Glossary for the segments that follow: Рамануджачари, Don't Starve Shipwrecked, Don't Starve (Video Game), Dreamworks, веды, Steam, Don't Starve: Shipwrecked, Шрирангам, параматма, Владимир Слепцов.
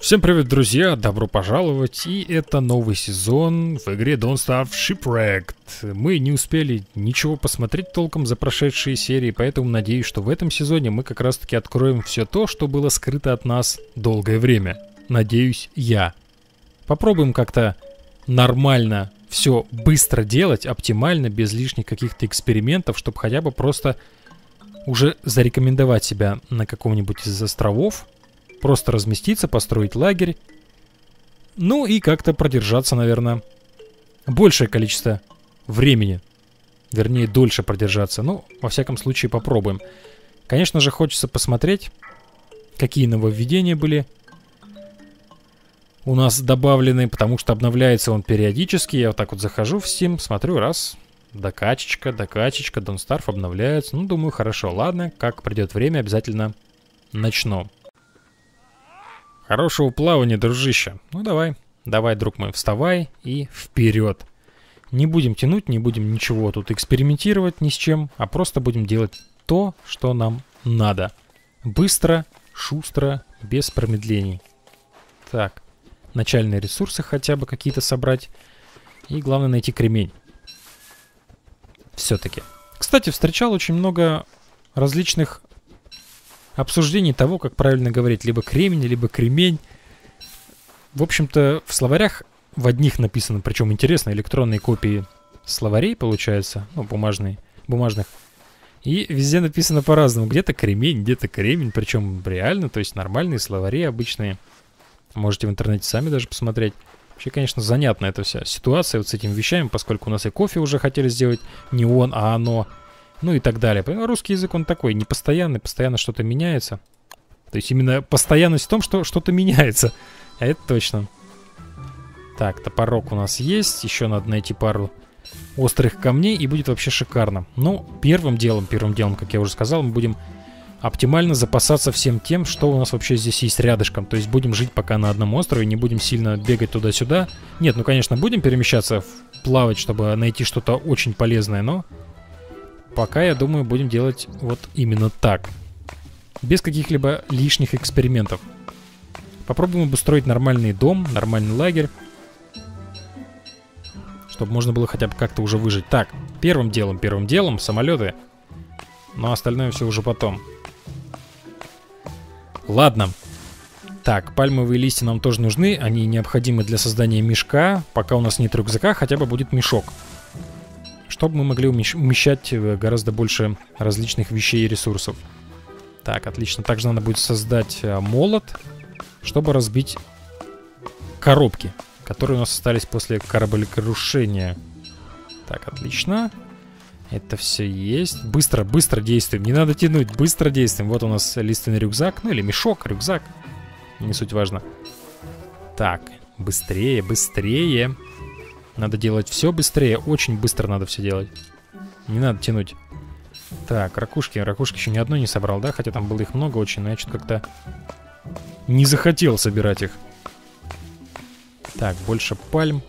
Всем привет, друзья, добро пожаловать, и это новый сезон в игре Don't Starve Shipwrecked. Мы не успели ничего посмотреть толком за прошедшие серии, поэтому надеюсь, что в этом сезоне мы как раз таки откроем все то, что было скрыто от нас долгое время. Надеюсь, я. Попробуем как-то нормально все быстро делать, оптимально, без лишних каких-то экспериментов, чтобы хотя бы просто уже зарекомендовать себя на каком-нибудь из островов. Просто разместиться, построить лагерь. Ну и как-то продержаться, наверное, большее количество времени. Вернее, дольше продержаться. Ну, во всяком случае, попробуем. Конечно же, хочется посмотреть, какие нововведения были у нас добавлены. Потому что обновляется он периодически. Я вот так вот захожу в Steam, смотрю, раз... Докачечка, Don't Starve обновляется. Ну, думаю, хорошо, ладно. Как придет время, обязательно начну. Хорошего плавания, дружище. Ну давай, друг мой, вставай и вперед. Не будем тянуть, не будем ничего тут экспериментировать ни с чем, а просто будем делать то, что нам надо. Быстро, шустро, без промедлений. Так, начальные ресурсы хотя бы какие-то собрать. И главное найти кремень. Все-таки. Кстати, встречал очень много различных... обсуждение того, как правильно говорить, либо кремень, либо кремень. В общем-то, в словарях в одних написано, причем интересно, электронные копии словарей, получается, ну, бумажных. И везде написано по-разному. Где-то кремень, где-то кремень, причем реально, то есть нормальные словари обычные. Можете в интернете сами даже посмотреть. Вообще, конечно, занятна эта вся ситуация вот с этими вещами, поскольку у нас и кофе уже хотели сделать не он, а оно. Ну и так далее. Русский язык, он такой, непостоянный, постоянно что-то меняется. То есть именно постоянность в том, что что-то меняется. А это точно. Так, топорок у нас есть. Еще надо найти пару острых камней, и будет вообще шикарно. Ну, первым делом, как я уже сказал, мы будем оптимально запасаться всем тем, что у нас вообще здесь есть рядышком. То есть будем жить пока на одном острове, не будем сильно бегать туда-сюда. Нет, ну, конечно, будем перемещаться, плавать, чтобы найти что-то очень полезное, но... пока, я думаю, будем делать вот именно так. Без каких-либо лишних экспериментов. Попробуем обустроить нормальный дом, нормальный лагерь. Чтобы можно было хотя бы как-то уже выжить. Так, первым делом самолеты. Но остальное все уже потом. Ладно. Так, пальмовые листья нам тоже нужны. Они необходимы для создания мешка. Пока у нас нет рюкзака, хотя бы будет мешок. Чтобы мы могли умещать гораздо больше различных вещей и ресурсов. Так, отлично. Также надо будет создать молот, чтобы разбить коробки, которые у нас остались после кораблекрушения. Так, отлично. Это все есть. Быстро действуем. Не надо тянуть. Быстро действуем. Вот у нас лиственный рюкзак. Ну или мешок, рюкзак. Не суть важно. Так, быстрее. Надо делать все быстрее, очень быстро надо все делать. Не надо тянуть. Так, ракушки еще ни одной не собрал, да? Хотя там было их много очень, но я что-то как-то не захотел собирать их. Так, больше пальм,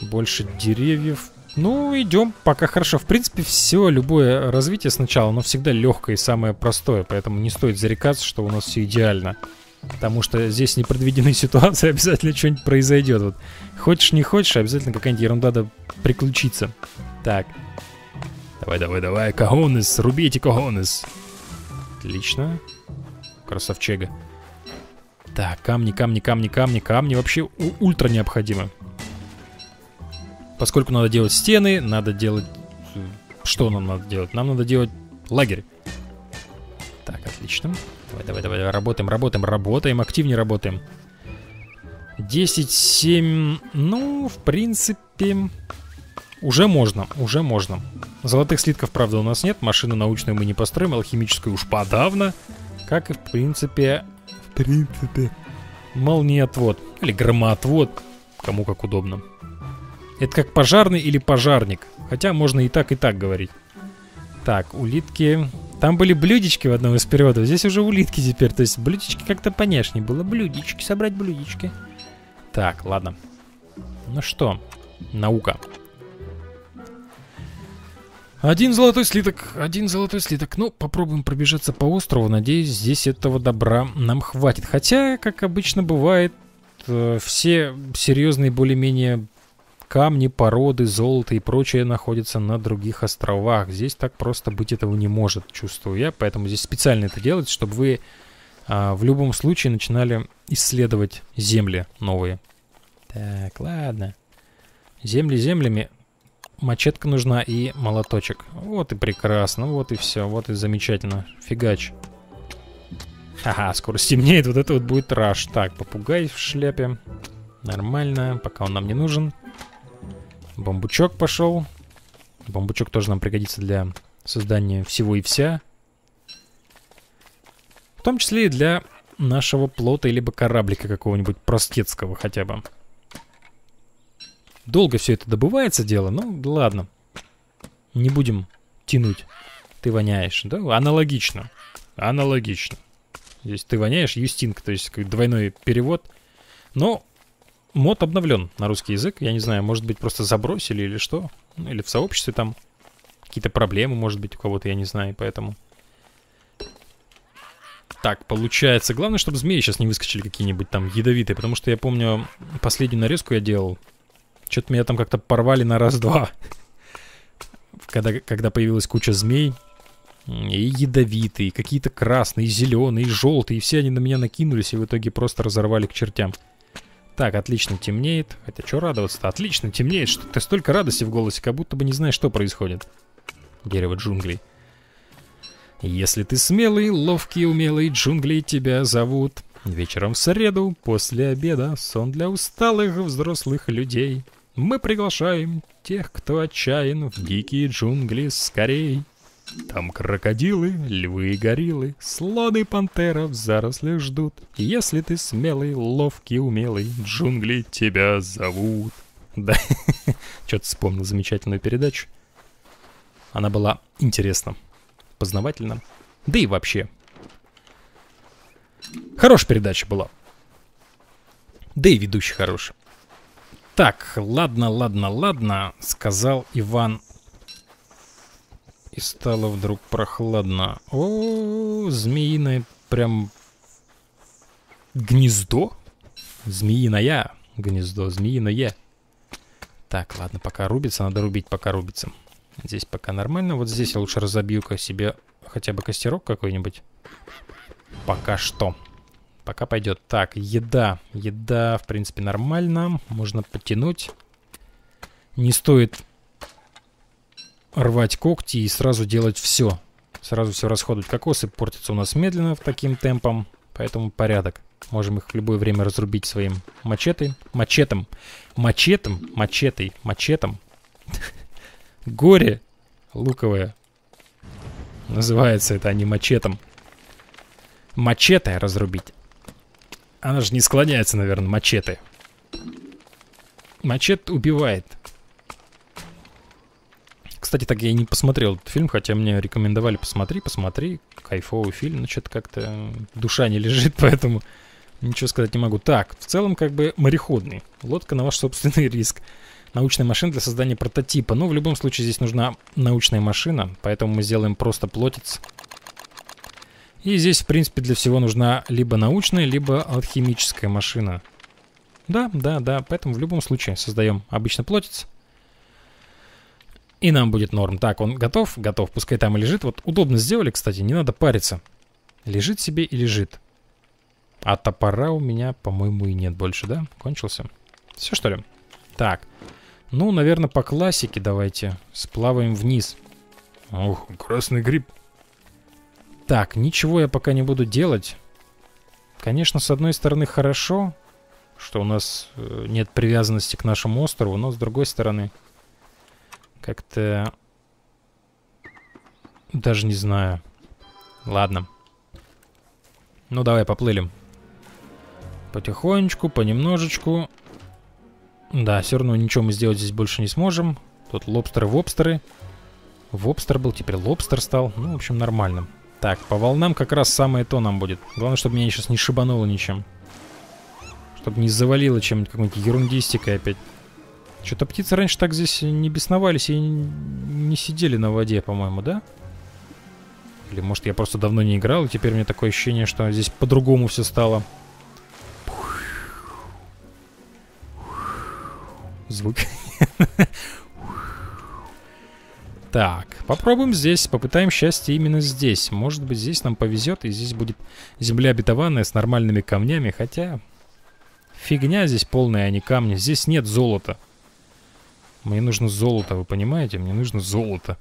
больше деревьев. Ну, идем, пока хорошо. В принципе, все, любое развитие сначала, оно всегда легкое и самое простое. Поэтому не стоит зарекаться, что у нас все идеально. Потому что здесь непредвиденные ситуации, обязательно что-нибудь произойдет. Вот. Хочешь, не хочешь, обязательно какая-нибудь ерунда да приключится. Так. Давай. Кахонес, рубите кахонес. Отлично. Красавчега. Так, камни вообще ультра необходимы. Поскольку надо делать стены, надо делать... Что нам надо делать? Нам надо делать лагерь. Так, отлично. Давай, работаем, активнее работаем. 10, 7. Ну, в принципе, уже можно. Золотых слитков, правда, у нас нет. Машину научную мы не построим, алхимическую уж подавно. Как и, в принципе, молниеотвод. Или громоотвод, кому как удобно. Это как пожарный или пожарник. Хотя можно и так говорить. Так, улитки... Там были блюдечки в одном из переводов. Здесь уже улитки теперь. То есть блюдечки как-то понежнее было. Блюдечки, собрать блюдечки. Так, ладно. Ну что, наука. Один золотой слиток. Ну, попробуем пробежаться по острову. Надеюсь, здесь этого добра нам хватит. Хотя, как обычно бывает, все серьезные более-менее камни, породы, золото и прочее находятся на других островах. Здесь так просто быть этого не может, чувствую я. Поэтому здесь специально это делается, чтобы вы в любом случае начинали исследовать земли новые. Так, ладно. Земли землями. Мачетка нужна и молоточек. Вот и прекрасно, вот и все, вот и замечательно. Фигач. Ага, скоро стемнеет, вот это вот будет раш. Так, попугай в шляпе. Нормально, пока он нам не нужен. Бамбучок пошел. Бамбучок тоже нам пригодится для создания всего и вся. В том числе и для нашего плота, либо кораблика какого-нибудь простецкого хотя бы. Долго все это добывается дело, ну ладно. Не будем тянуть. Ты воняешь, да? Аналогично. Аналогично. Здесь ты воняешь, Юстинка, то есть двойной перевод. Но мод обновлен на русский язык. Я не знаю, может быть, просто забросили или что. Ну, или в сообществе там какие-то проблемы, может быть, у кого-то, я не знаю, поэтому... Так, получается. Главное, чтобы змеи сейчас не выскочили какие-нибудь там ядовитые, потому что я помню, последнюю нарезку я делал. Что-то меня там как-то порвали на раз-два. Когда появилась куча змей. И ядовитые, и какие-то красные, и зеленые, и желтые. И все они на меня накинулись и в итоге просто разорвали к чертям. Так, отлично темнеет. Хотя что радоваться-то? Отлично темнеет. Что-то столько радости в голосе, как будто бы не знаешь, что происходит. Дерево джунглей. Если ты смелый, ловкий, умелый, джунгли тебя зовут. Вечером в среду, после обеда, сон для усталых взрослых людей. Мы приглашаем тех, кто отчаян, в дикие джунгли скорей. Там крокодилы, львы и гориллы, слоны и пантера в зарослях ждут. Если ты смелый, ловкий, умелый, джунгли тебя зовут. Да, что-то вспомнил замечательную передачу. Она была интересна, познавательна, да и вообще... Хорошая передача была. Да и ведущий хороший. Так, ладно, сказал Иван. И стало вдруг прохладно. О, змеиное прям гнездо. Змеиное гнездо, змеиное. Так, ладно, пока рубится, надо рубить, пока рубится. Здесь пока нормально. Вот здесь я лучше разобью-ка себе хотя бы костерок какой-нибудь. Пока что. Пока пойдет. Так, еда. Еда, в принципе, нормально. Можно потянуть. Не стоит рвать когти и сразу делать все. Сразу все расходовать. Кокосы портятся у нас медленно таким темпом. Поэтому порядок. Можем их в любое время разрубить своим мачетом. Горе луковое. Называется это, а не мачетом. Мачете разрубить. Она же не склоняется, наверное, мачете. Мачете убивает. Кстати, так я и не посмотрел этот фильм, хотя мне рекомендовали посмотри. Кайфовый фильм, но что-то как-то душа не лежит, поэтому ничего сказать не могу. Так, в целом как бы мореходный. Лодка на ваш собственный риск. Научная машина для создания прототипа. Ну, в любом случае здесь нужна научная машина, поэтому мы сделаем просто плотец. И здесь, в принципе, для всего нужна либо научная, либо алхимическая машина. Да, поэтому в любом случае создаем обычно плотец. И нам будет норм. Так, он готов? Готов, пускай там и лежит. Вот удобно сделали, кстати, не надо париться. Лежит себе и лежит. А топора у меня, по-моему, и нет больше, да? Кончился? Все, что ли? Так, ну, наверное, по классике давайте сплаваем вниз. Ух, красный гриб. Так, ничего я пока не буду делать. Конечно, с одной стороны, хорошо, что у нас нет привязанности к нашему острову, но с другой стороны, как-то... Даже не знаю. Ладно. Ну, давай, поплыли. Потихонечку, понемножечку. Да, все равно ничего мы сделать здесь больше не сможем. Тут лобстеры-вобстеры. Вобстер был, теперь лобстер стал. Ну, в общем, нормально. Так, по волнам как раз самое то нам будет. Главное, чтобы меня сейчас не шибануло ничем. Чтобы не завалило чем-нибудь, какой-нибудь ерундистикой опять. Что-то птицы раньше так здесь не бесновались и не сидели на воде, по-моему, да? Или, может, я просто давно не играл, и теперь у меня такое ощущение, что здесь по-другому все стало. Звук. Так, попробуем здесь, попытаем счастье именно здесь. Может быть, здесь нам повезет, и здесь будет земля обетованная с нормальными камнями. Хотя, фигня здесь полная, а не камни. Здесь нет золота. Мне нужно золото, вы понимаете? Мне нужно золото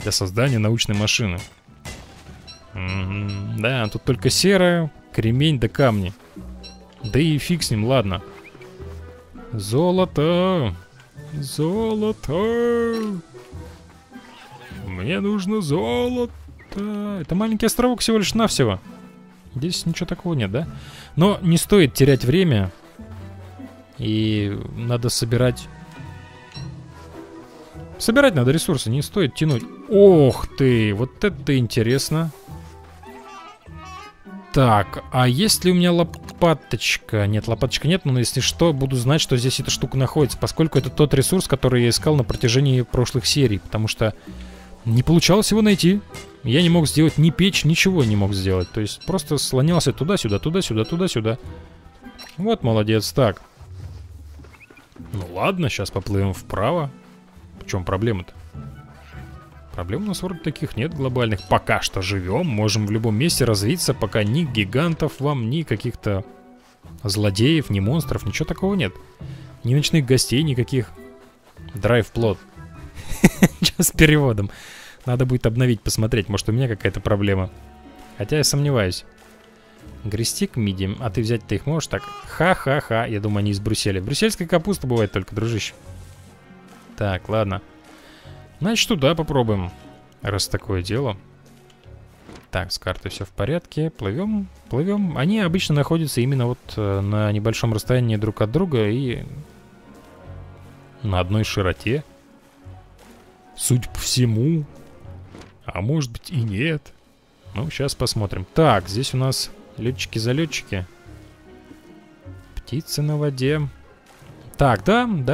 для создания научной машины. Да, тут только сера, кремень да камни. Да и фиг с ним, ладно. Золото! Золото! Мне нужно золото. Это маленький островок всего лишь навсего. Здесь ничего такого нет, да? Но не стоит терять время. И надо собирать. Собирать надо ресурсы, не стоит тянуть. Ох ты, вот это интересно. Так, а есть ли у меня лопаточка? Нет, лопаточка нет, но если что, буду знать, что здесь эта штука находится, поскольку это тот ресурс, который я искал на протяжении прошлых серий, потому что не получалось его найти. Я не мог сделать ни печь, ничего не мог сделать. То есть просто слонялся туда-сюда, туда-сюда, туда-сюда. Вот молодец, так. Ну ладно, сейчас поплывем вправо. В чем проблема-то? Проблем у нас вроде таких нет глобальных. Пока что живем, можем в любом месте развиться, пока ни гигантов вам, ни каких-то злодеев, ни монстров, ничего такого нет. Ни ночных гостей никаких. Драйв-плод. Сейчас с переводом. Надо будет обновить, посмотреть. Может, у меня какая-то проблема. Хотя я сомневаюсь. Грестик мидием. А ты взять-то их можешь так? Ха-ха-ха. Я думаю, они из Брюсселя. Брюссельская капуста бывает только, дружище. Так, ладно. Значит, туда попробуем. Раз такое дело. Так, с картой все в порядке. Плывем, плывем. Они обычно находятся именно вот на небольшом расстоянии друг от друга и на одной широте. Судя по всему. А может быть и нет. Ну, сейчас посмотрим. Так, здесь у нас летчики-залетчики. Птицы на воде. Так, дам.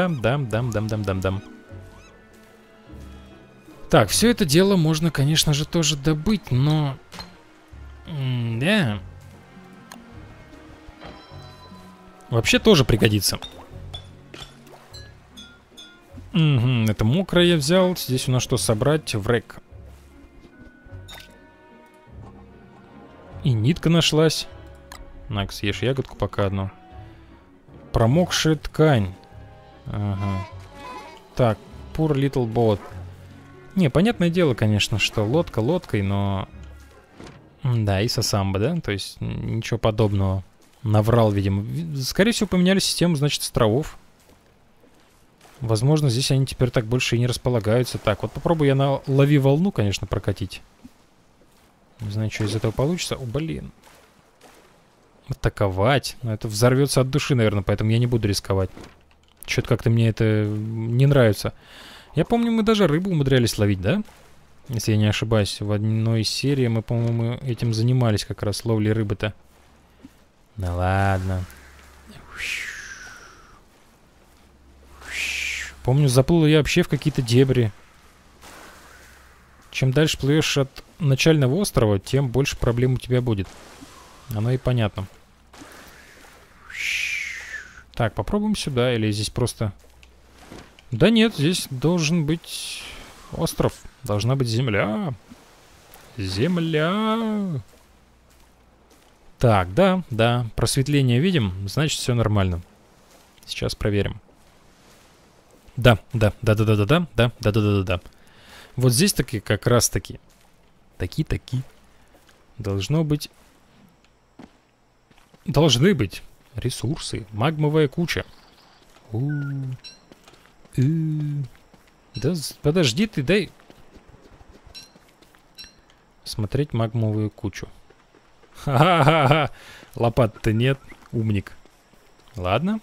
Так, все это дело можно, конечно же, тоже добыть, но... Да. Вообще тоже пригодится. Угу, это мокрое я взял. Здесь у нас что собрать? Врек. И нитка нашлась. На, съешь ягодку пока одну. Промокшая ткань. Ага. Так, poor little boat. Не, понятное дело, конечно, что лодка лодкой, но... Да, и сосамба, да? То есть ничего подобного. Наврал, видимо. Скорее всего, поменяли систему, значит, островов. Возможно, здесь они теперь так больше и не располагаются. Так, вот попробую я на лови волну, конечно, прокатить. Не знаю, что из этого получится. О, блин. Атаковать. Но это взорвется от души, наверное, поэтому я не буду рисковать. Что-то как-то мне это не нравится. Я помню, мы даже рыбу умудрялись ловить, да? Если я не ошибаюсь, в одной серии мы, по-моему, этим занимались как раз, ловлей рыбы-то. Да ладно. Помню, заплыл я вообще в какие-то дебри. Чем дальше плывешь от начального острова, тем больше проблем у тебя будет. Оно и понятно. Так, попробуем сюда, или здесь просто... Да нет, здесь должен быть остров. Должна быть земля. Земля. Так, да, просветление видим, значит, все нормально. Сейчас проверим. Да. Вот здесь таки как раз таки. Таки. Должно быть... Должны быть ресурсы. Магмовая куча. Да подожди ты, дай... Смотреть магмовую кучу. Ха-ха-ха-ха. Лопат-то нет, умник. Ладно.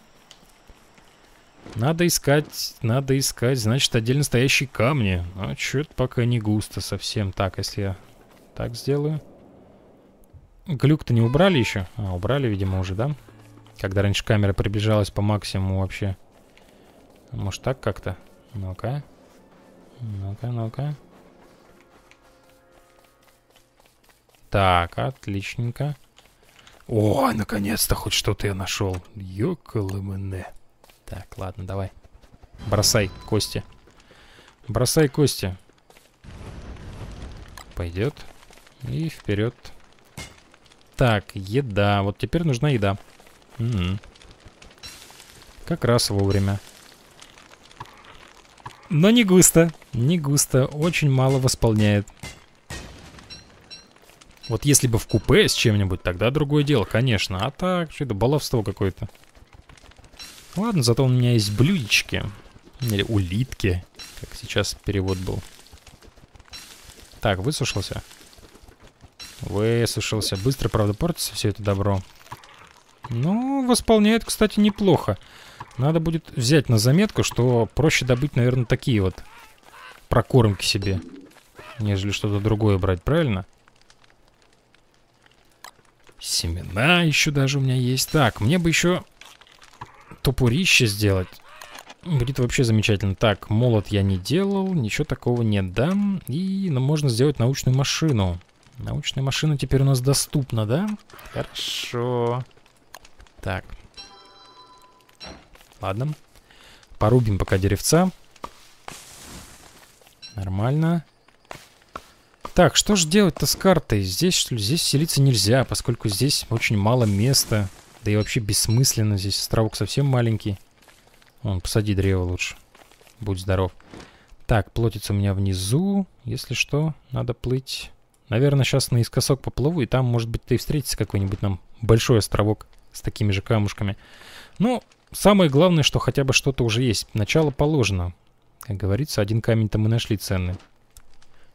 Надо искать, значит, отдельно стоящие камни. А чё-то пока не густо совсем. Так, если я так сделаю. Глюк-то не убрали еще? А, убрали, видимо, уже, да? Когда раньше камера приближалась по максимуму вообще. Может так как-то? Ну-ка. Ну-ка, ну-ка. Так, отличненько. О, наконец-то хоть что-то я нашел. Ёкалымэне. Так, ладно, давай. Бросай кости. Бросай кости. Пойдет. И вперед. Так, еда. Вот теперь нужна еда. Как раз вовремя. Но не густо. Не густо. Очень мало восполняет. Вот если бы в купе с чем-нибудь, тогда другое дело, конечно. А так, что-то баловство какое-то. Ладно, зато у меня есть блюдечки. Или улитки, как сейчас перевод был. Так, высушился. Высушился. Быстро, правда, портится все это добро. Ну, восполняет, кстати, неплохо. Надо будет взять на заметку, что проще добыть, наверное, такие вот прокормки себе, нежели что-то другое брать, правильно? Семена еще даже у меня есть. Так, мне бы еще топорище сделать. Будет вообще замечательно. Так, молот я не делал, ничего такого не дам. И можно сделать научную машину. Научная машина теперь у нас доступна, да? Хорошо. Так. Ладно. Порубим пока деревца. Нормально. Так, что же делать-то с картой? Здесь селиться нельзя, поскольку здесь очень мало места. Да и вообще бессмысленно. Здесь островок совсем маленький. Вон, посади древо лучше. Будь здоров. Так, плотица у меня внизу. Если что, надо плыть. Наверное, сейчас наискосок поплыву, и там, может быть, ты встретишься какой-нибудь нам большой островок с такими же камушками. Но самое главное, что хотя бы что-то уже есть. Начало положено. Как говорится, один камень-то мы нашли ценный.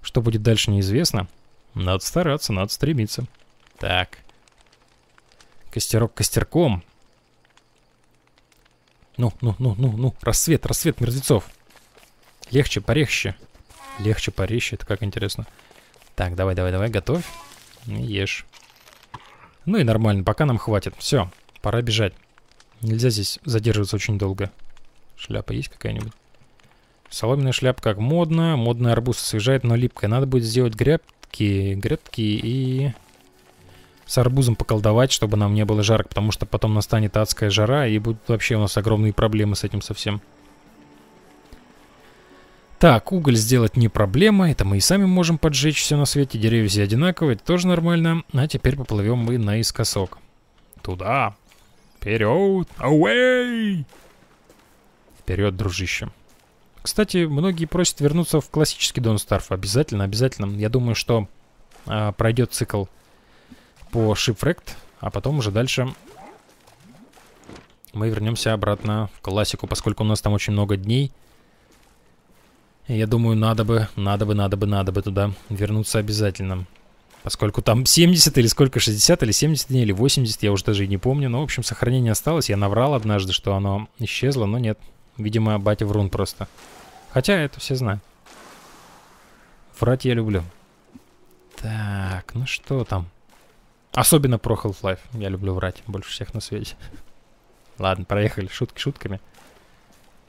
Что будет дальше, неизвестно. Надо стараться, надо стремиться. Так. Костерок костерком. Ну. Рассвет, рассвет мертвецов. Легче, порехще. Легче, порехще. Это как интересно. Так, давай, давай, давай. Готовь. Ешь. Ну и нормально. Пока нам хватит. Все. Пора бежать. Нельзя здесь задерживаться очень долго. Шляпа есть какая-нибудь? Соломенная шляпа как модно. Модный арбуз освежает, но липкая. Надо будет сделать грядки, грядки и с арбузом поколдовать, чтобы нам не было жарко, потому что потом настанет адская жара, и будут вообще у нас огромные проблемы с этим совсем. Так, уголь сделать не проблема. Это мы и сами можем поджечь все на свете. Деревья все одинаковые, это тоже нормально. А теперь поплывем мы наискосок. Туда. Вперед. Away! Вперед, дружище. Кстати, многие просят вернуться в классический Don't Starve. Обязательно, обязательно. Я думаю, что пройдет цикл по Shipwrecked, а потом уже дальше мы вернемся обратно в классику, поскольку у нас там очень много дней. Я думаю, надо бы туда вернуться обязательно. Поскольку там 70 или сколько, 60 или 70 дней, или 80, я уже даже и не помню. Но, в общем, сохранение осталось. Я наврал однажды, что оно исчезло, но нет. Видимо, батя врун просто. Хотя это все знают. Врать я люблю. Так, ну что там? Особенно про Half-Life. Я люблю врать больше всех на свете. Ладно, проехали. Шутки шутками.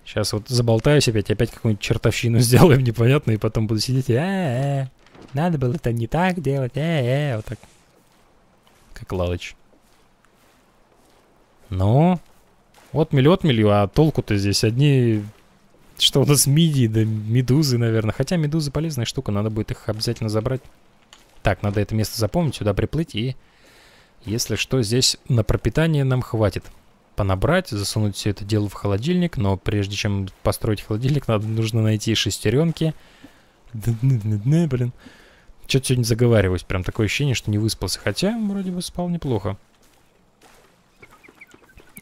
Сейчас вот заболтаюсь опять какую-нибудь чертовщину сделаем непонятно, и потом буду сидеть и надо было это не так делать, вот так. Как Лалыч. Ну, отмель, а толку-то здесь одни... Что у нас мидии, да медузы, наверное. Хотя медузы полезная штука, надо будет их обязательно забрать. Так, надо это место запомнить, сюда приплыть, и если что, здесь на пропитание нам хватит. Понабрать, засунуть все это дело в холодильник, но прежде чем построить холодильник, нужно найти шестеренки. Блин. Что-то сегодня заговариваюсь, прям такое ощущение, что не выспался, хотя вроде бы спал неплохо.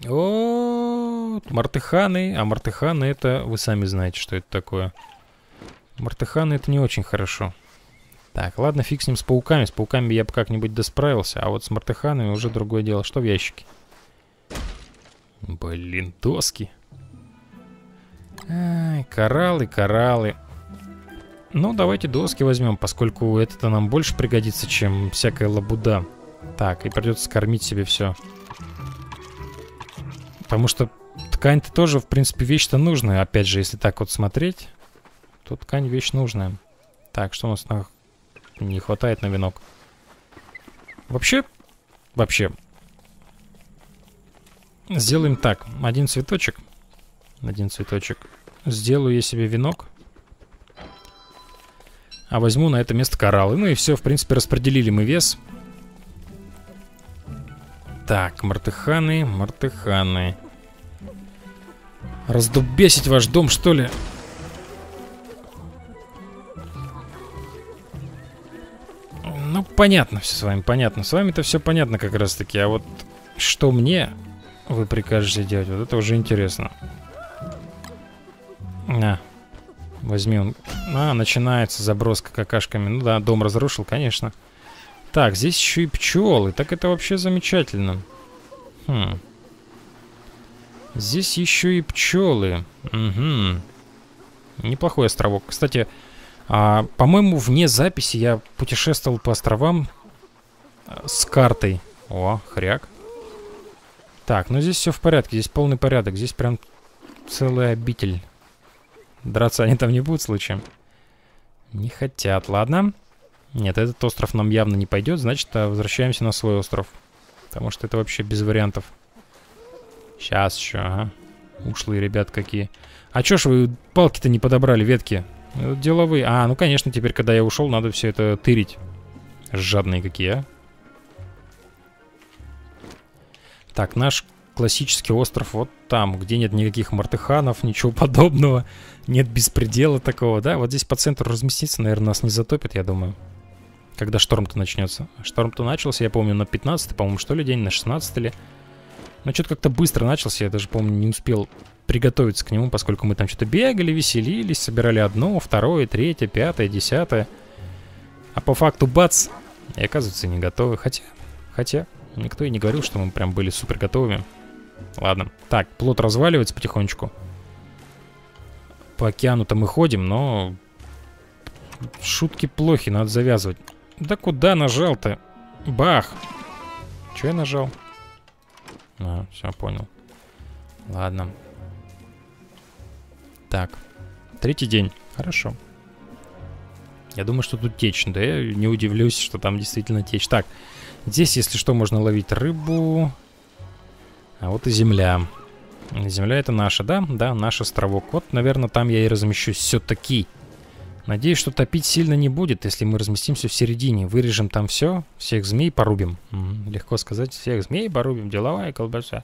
О, мартыханы, а мартыханы это, вы сами знаете, что это такое. Мартыханы это не очень хорошо. Так, ладно, фиг с ним, с пауками я бы как-нибудь досправился, а вот с мартыханами уже другое дело. Что в ящике? Блин, доски. Ай, кораллы, кораллы. Ну, давайте доски возьмем, поскольку это-то нам больше пригодится, чем всякая лабуда. Так, и придется скормить себе все. Потому что Ткань-то тоже, в принципе, вещь-то нужная. Опять же, если так вот смотреть, то ткань вещь нужная. Так, что у нас на... не хватает на венок? Вообще. Сделаем так. Один цветочек. Сделаю я себе венок. А возьму на это место кораллы. Ну и все, в принципе, распределили мы вес. Так, мартыханы. Раздубесить ваш дом, что ли? Ну, понятно все с вами, понятно. С вами-то все понятно как раз-таки. А вот что мне вы прикажете делать, вот это уже интересно. На, возьми он. А, начинается заброска какашками. Ну да, дом разрушил, конечно. Так, здесь еще и пчелы. Так это вообще замечательно. Хм. Здесь еще и пчелы. Угу. Неплохой островок. Кстати, по-моему, вне записи я путешествовал по островам с картой. О, хряк. Так, ну здесь все в порядке. Здесь полный порядок. Здесь прям целая обитель. Драться они там не будут случаем. Не хотят, ладно. Нет, этот остров нам явно не пойдет. Значит, возвращаемся на свой остров. Потому что это вообще без вариантов. Сейчас еще, ага. Ушлые ребят какие. А чё ж вы палки-то не подобрали, ветки? Деловые. А, ну конечно, теперь, когда я ушел, надо все это тырить. Жадные какие, а. Так, наш классический остров вот там, где нет никаких мартыханов, ничего подобного. Нет беспредела такого, да? Вот здесь по центру разместиться, наверное, нас не затопит, я думаю. Когда шторм-то начнется. Шторм-то начался, я помню, на 15-й, по-моему, что ли, день, на 16-й ли. Но что-то как-то быстро начался, я даже, помню, не успел приготовиться к нему, поскольку мы там что-то бегали, веселились, собирали одно, второе, третье, пятое, десятое. А по факту бац, и оказывается не готовы. Хотя никто и не говорил, что мы прям были супер готовыми. Ладно, так, плот разваливается потихонечку. По океану-то мы ходим, но шутки плохи, надо завязывать. Да куда нажал-то? Бах! Че я нажал? А, все, понял. Ладно. Так. Третий день. Хорошо. Я думаю, что тут течь. Да я не удивлюсь, что там действительно течь. Так. Здесь, если что, можно ловить рыбу. А вот и земля. Земля это наша, да? Да, наш островок. Вот, наверное, там я и размещусь все-таки. Надеюсь, что топить сильно не будет, если мы разместимся в середине. Вырежем там все, всех змей порубим. Легко сказать, всех змей порубим. Деловая колбаса.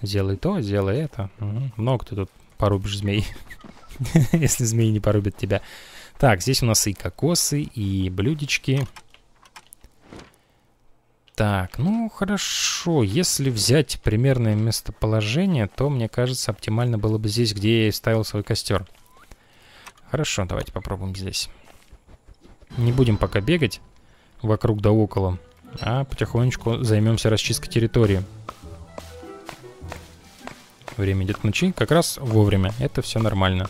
Сделай то, сделай это. Много ты тут порубишь змей. Если змеи не порубят тебя. Так, здесь у нас и кокосы, и блюдечки. Так, ну хорошо. Если взять примерное местоположение, то, мне кажется, оптимально было бы здесь, где я и ставил свой костер. Хорошо, давайте попробуем здесь. Не будем пока бегать вокруг да около, а потихонечку займемся расчисткой территории. Время идет к ночи, как раз вовремя. Это все нормально.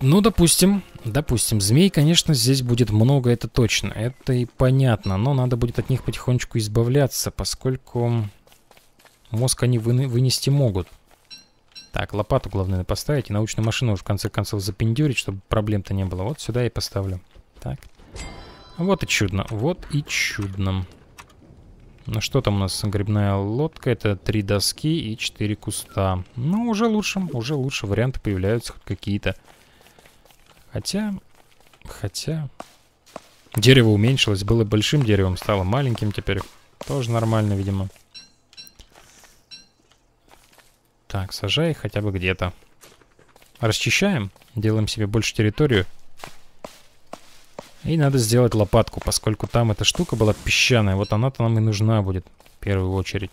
Ну, допустим, змей, конечно, здесь будет много, это точно. Это и понятно, но надо будет от них потихонечку избавляться, поскольку мозг они вынести могут. Так, лопату, главное, поставить. И научную машину уже, в конце концов, запендюрить, чтобы проблем-то не было. Вот сюда и поставлю. Так. Вот и чудно. Ну, что там у нас? Грибная лодка. Это 3 доски и 4 куста. Ну, уже лучше. Варианты появляются хоть какие-то. Хотя... Дерево уменьшилось. Было большим деревом, стало маленьким теперь. Тоже нормально, видимо. Так, сажай хотя бы где-то. Расчищаем, делаем себе больше территорию. И надо сделать лопатку, поскольку там эта штука была песчаная. Вот она-то нам и нужна будет в первую очередь.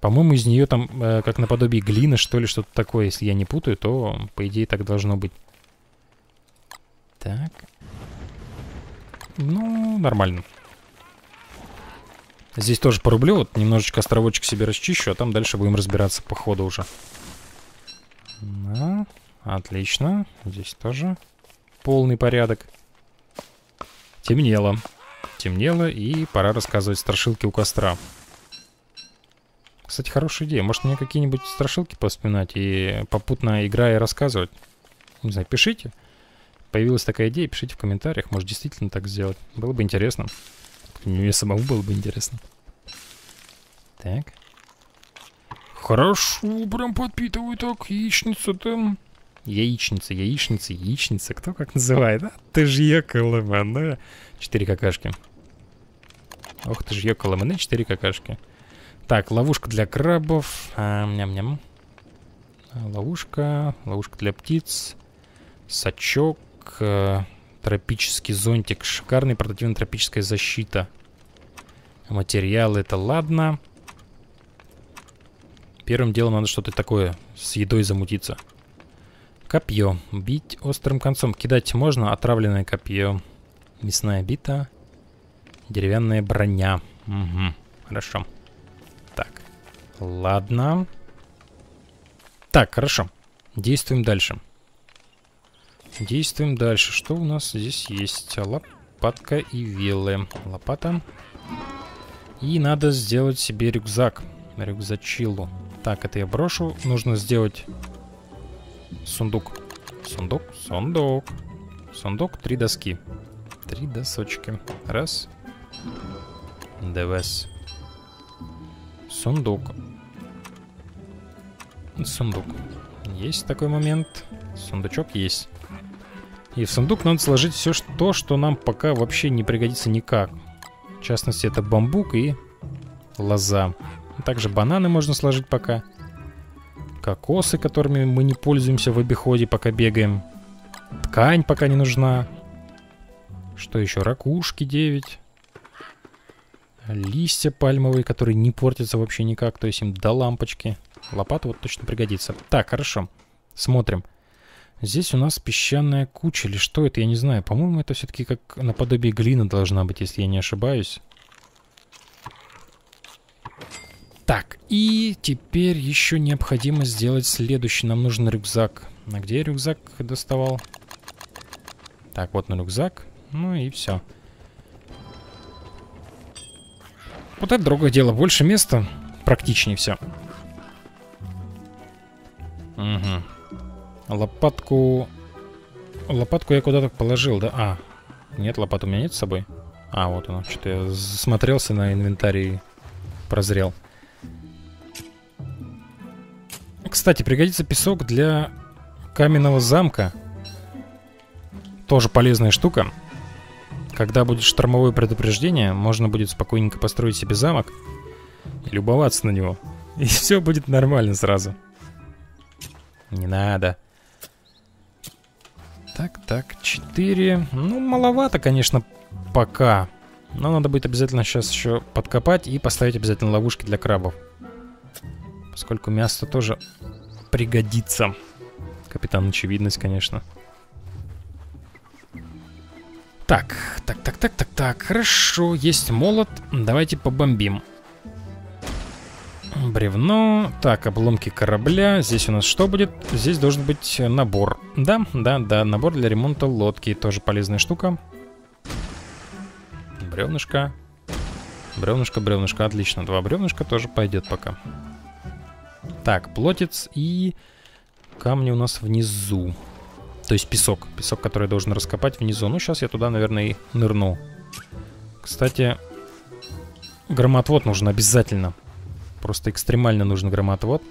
По-моему, из нее там как наподобие глины, что ли, что-то такое. Если я не путаю, то, по идее, так должно быть. Так. Ну, нормально. Здесь тоже порублю, вот немножечко островочек себе расчищу, а там дальше будем разбираться по ходу уже. Да, отлично. Здесь тоже полный порядок. Темнело. Темнело, и пора рассказывать страшилки у костра. Кстати, хорошая идея. Может, мне какие-нибудь страшилки поспинать и попутно играя рассказывать? Не знаю, пишите. Появилась такая идея, пишите в комментариях. Может, действительно так сделать. Было бы интересно. Мне самому было бы интересно. Так. Хорошо, прям подпитываю так. Яичница там. Яичница. Кто как называет? А? Ты ж ёкаламана. 4 какашки. Ох, ты ж ёкаламана. 4 какашки. Так, ловушка для крабов. Ням-ням. Ловушка для птиц. Сачок. Тропический зонтик. Шикарный портативно-тропическая защита. Материалы, это ладно. Первым делом надо что-то такое с едой замутиться. Копье. Бить острым концом. Кидать можно. Отравленное копье. Мясная бита. Деревянная броня. Угу. Хорошо. Так. Ладно. Так, хорошо. Действуем дальше. Что у нас здесь есть? Лопатка и вилы. Лопата. И надо сделать себе рюкзак. Рюкзачилу. Так, это я брошу. Нужно сделать... Сундук. Сундук. 3 доски. 3 досочки. Раз. Два. Сундук. Есть такой момент. Сундучок есть. И в сундук надо сложить все то, что нам пока вообще не пригодится никак. В частности, это бамбук и лоза. Также бананы можно сложить пока. Кокосы, которыми мы не пользуемся в обиходе, пока бегаем. Ткань пока не нужна. Что еще? Ракушки 9. Листья пальмовые, которые не портятся вообще никак. То есть им до лампочки. Лопата вот точно пригодится. Так, хорошо. Смотрим. Здесь у нас песчаная куча. Или что это? Я не знаю. По-моему, это все-таки как наподобие глины должна быть, если я не ошибаюсь. Так, и теперь еще необходимо сделать следующее. Нам нужен рюкзак. А где я рюкзак доставал? Так, вот на рюкзак. Ну и все. Вот это другое дело. Больше места, практичнее все. Угу. Лопатку... Лопатку я куда-то положил, да? А, нет, лопат у меня нет с собой. А, вот она. Что-то я засмотрелся на инвентарь и прозрел. Кстати, пригодится песок для каменного замка. Тоже полезная штука. Когда будет штормовое предупреждение, можно будет спокойненько построить себе замок и любоваться на него. И все будет нормально сразу. Не надо. Так, 4. Ну, маловато, конечно, пока. Но надо будет обязательно сейчас еще подкопать и поставить обязательно ловушки для крабов. Поскольку мясо тоже пригодится. Капитан Очевидность, конечно. Так. Хорошо, есть молот. Давайте побомбим. Бревно. Так, обломки корабля. Здесь у нас что будет? Здесь должен быть набор. Да, набор для ремонта лодки. Тоже полезная штука. Бревнышко. Бревнышко. Отлично. 2 бревнышка тоже пойдет пока. Так, плотец и камни у нас внизу. То есть песок. Песок, который я должен раскопать внизу. Ну, сейчас я туда, наверное, и нырну. Кстати, громотвод нужен обязательно. Просто экстремально нужен громотвод.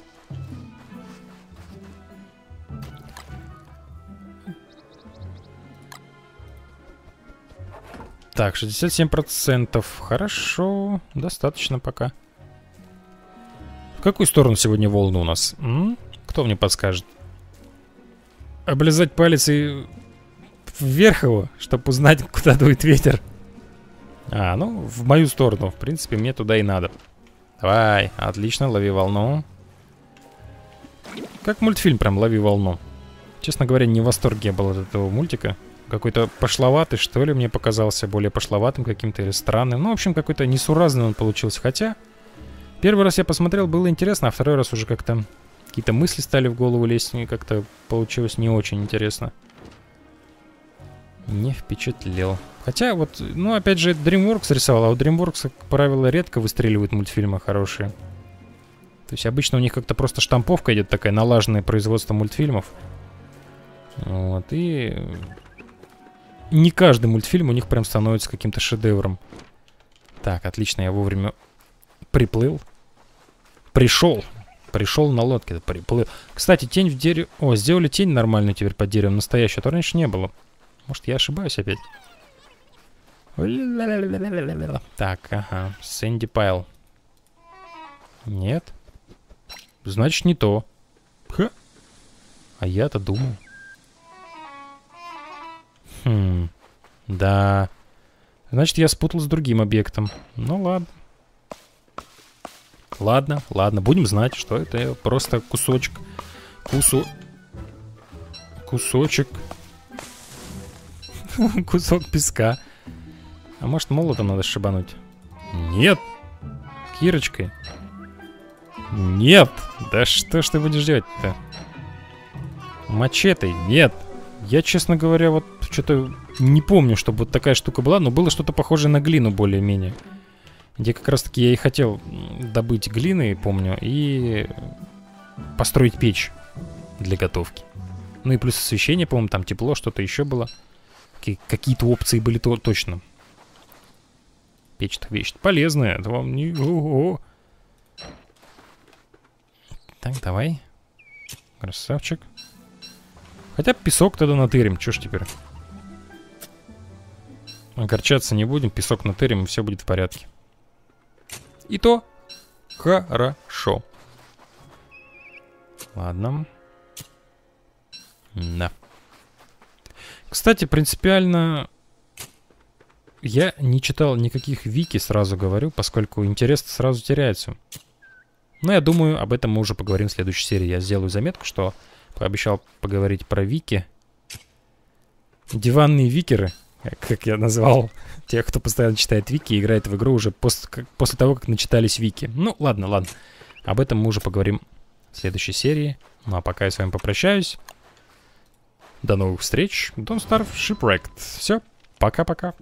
Так, 67%. Хорошо. Достаточно пока. В какую сторону сегодня волны у нас? Кто мне подскажет? Облизать палец и вверх его, чтобы узнать, куда дует ветер. А, ну, в мою сторону. В принципе, мне туда и надо. Давай, отлично, лови волну. Как мультфильм прям, лови волну. Честно говоря, не в восторге я был от этого мультика. Какой-то пошловатый, что ли, мне показался. Более пошловатым каким-то или странным. Ну, в общем, какой-то несуразный он получился. Хотя... Первый раз я посмотрел, было интересно, а второй раз уже как-то какие-то мысли стали в голову лезть, и как-то получилось не очень интересно. Не впечатлил. Хотя вот, ну опять же, Dreamworks рисовал, а у Dreamworks, как правило, редко выстреливают мультфильмы хорошие. То есть обычно у них как-то просто штамповка идет такая, налаженное производство мультфильмов. Вот, и не каждый мультфильм у них прям становится каким-то шедевром. Так, отлично, я вовремя приплыл. Пришел. Пришел на лодке, приплыл. Кстати, тень в дереве... О, сделали тень нормальную теперь под деревом, настоящую, а то раньше не было. Может, я ошибаюсь опять? Так, ага, Сэнди Пайл. Нет. Значит, не то. Ха. А я-то думал. Хм. Да. Значит, я спутал с другим объектом. Ну, ладно. Ладно, ладно. Будем знать, что это просто кусочек. Кусочек. Кусок песка. А может, молотом надо шибануть? Нет. Кирочкой. Нет. Да что ж ты будешь делать-то? Мачете? Нет. Я, честно говоря, вот что-то не помню, чтобы вот такая штука была, но было что-то похожее на глину более-менее. Где как раз-таки я и хотел добыть глины, помню, и построить печь для готовки. Ну и плюс освещение, по-моему, там тепло, что-то еще было. Какие-то опции были то точно. Печь-то вещь полезная, это вам не... Ого. Так, давай. Красавчик. Хотя песок тогда натырим, чё ж теперь. Огорчаться не будем, песок натырим, и все будет в порядке. И то хорошо. Ладно. Да. Кстати, принципиально... Я не читал никаких вики, сразу говорю, поскольку интерес сразу теряется. Но я думаю, об этом мы уже поговорим в следующей серии. Я сделаю заметку, что пообещал поговорить про вики. Диванные викеры, как я назвал тех, кто постоянно читает вики и играет в игру уже после того, как начитались вики. Ну, ладно, ладно. Об этом мы уже поговорим в следующей серии. Ну, а пока я с вами попрощаюсь. До новых встреч. Don't Starve Shipwrecked. Все, пока-пока.